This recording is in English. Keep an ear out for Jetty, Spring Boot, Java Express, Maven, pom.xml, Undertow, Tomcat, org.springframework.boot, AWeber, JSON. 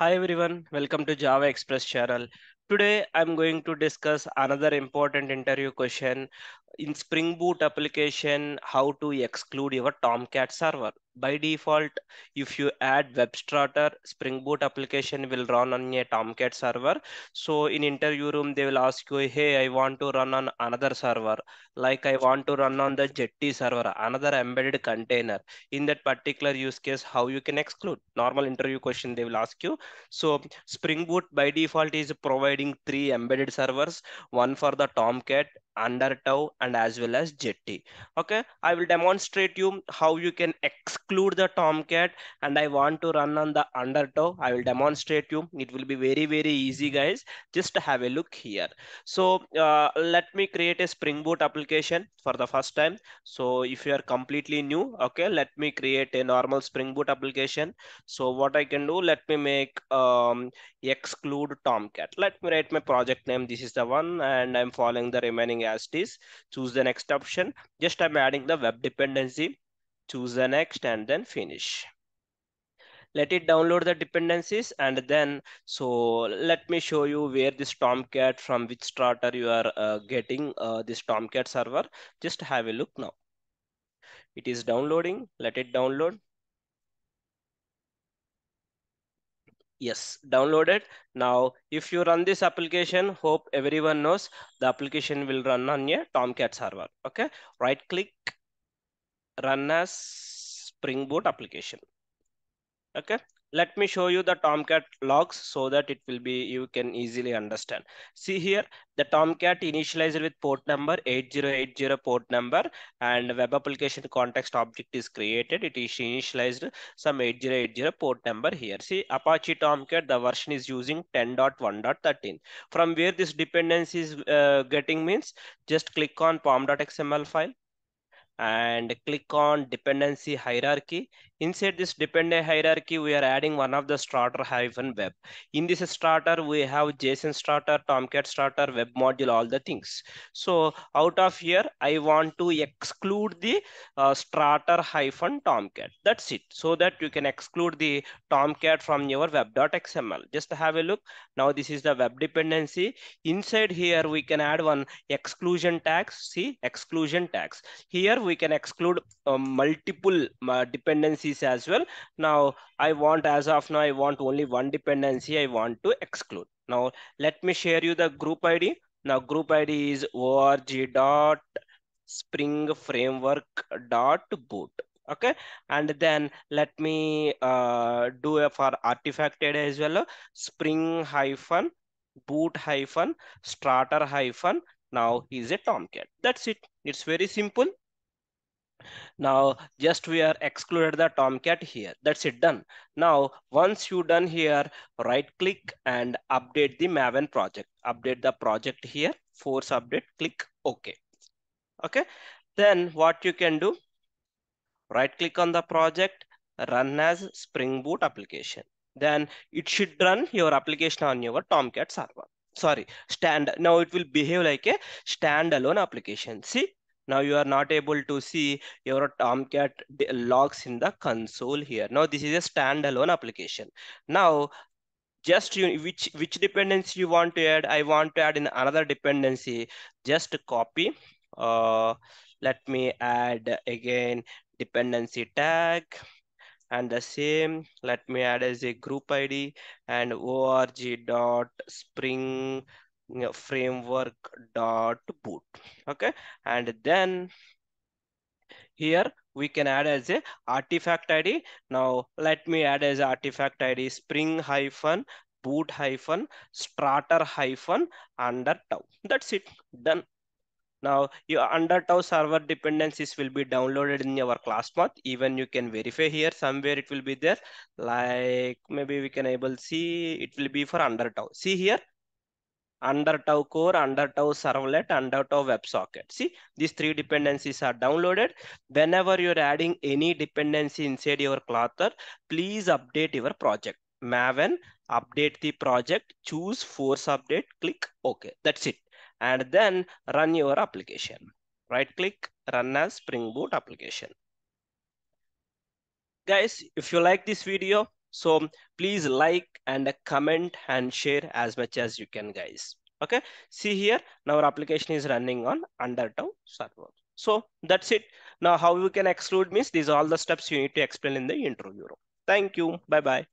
Hi everyone, welcome to Java Express channel. Today I'm going to discuss another important interview question in Spring Boot application, how to exclude your Tomcat server. By default, if you add WebStarter, Spring Boot application will run on a Tomcat server. So in interview room, they will ask you, hey, I want to run on another server. Like I want to run on the Jetty server, another embedded container. In that particular use case, how you can exclude? Normal interview question they will ask you. So Spring Boot by default is providing three embedded servers, one for the Tomcat, Undertow, and as well as Jetty. Okay, I will demonstrate you how you can exclude the Tomcat, and I want to run on the Undertow. I will demonstrate you. It will be very, very easy, guys. Just have a look here. So let me create a Spring Boot application for the first time. So if you are completely new, okay, let me create a normal Spring Boot application. So what I can do, let me make exclude Tomcat. Let me write my project name. This is the one, and I'm following the remaining as this. Choose the next option. Just I'm adding the web dependency. Choose the next and then finish. Let it download the dependencies, and then so let me show you where this Tomcat, from which starter you are getting this Tomcat server. Just have a look now. It is downloading. Let it download. Yes, downloaded. Now, if you run this application, hope everyone knows the application will run on a Tomcat server. Okay, right click, run as Spring Boot application. Okay, let me show you the Tomcat logs so that it will be, you can easily understand. See here, the Tomcat initialized with port number 8080 port number, and web application context object is created. It is initialized some 8080 port number here. See, Apache Tomcat, the version is using 10.1.13. From where this dependency is getting means, just click on pom.xml file and click on dependency hierarchy. Inside this dependency hierarchy, we are adding one of the starter -web. In this starter, we have JSON starter, Tomcat starter, web module, all the things. So out of here, I want to exclude the starter -Tomcat. That's it. So that you can exclude the Tomcat from your web.xml. Just have a look. Now this is the web dependency. Inside here, we can add one exclusion tags. See, exclusion tags. Here we can exclude multiple dependencies as well. Now I want, as of now, I want only one dependency I want to exclude. Now let me share you the group ID. Now group ID is org.springframework.boot. Okay, and then let me do a for artifact data as well. Spring boot starter now is a Tomcat. That's it. It's very simple. Now just we are excluded the Tomcat here. That's it, done. Now once you done here, right click and update the Maven project. Update the project here, force update, click OK. Okay, then what you can do, right click on the project, run as Spring Boot application. Then it should run your application on your Tomcat server. Sorry, stand. Now it will behave like a standalone application. See, now you are not able to see your Tomcat logs in the console here. Now this is a standalone application. Now just you, which dependency you want to add? I want to add in another dependency. Just copy. Let me add again dependency tag. And the same, let me add as a group ID and org.springframework.boot. Okay, and then here we can add as a artifact ID. Now let me add as artifact ID spring boot starter undertow. That's it, done. Now your Undertow server dependencies will be downloaded in our class path. Even you can verify here somewhere it will be there. Like maybe we can able see it will be for Undertow. See here, Undertow core, Undertow servlet, Undertow WebSocket. See, these three dependencies are downloaded. Whenever you're adding any dependency inside your cluster, please update your project. Maven, update the project, choose force update, click OK. That's it. And then run your application. Right click, run as Spring Boot application. Guys, if you like this video, So please like and comment and share as much as you can, guys. Okay, see here, now our application is running on Undertow server. So that's it. Now how you can exclude means these are all the steps you need to explain in the interview room. Thank you. Bye-bye.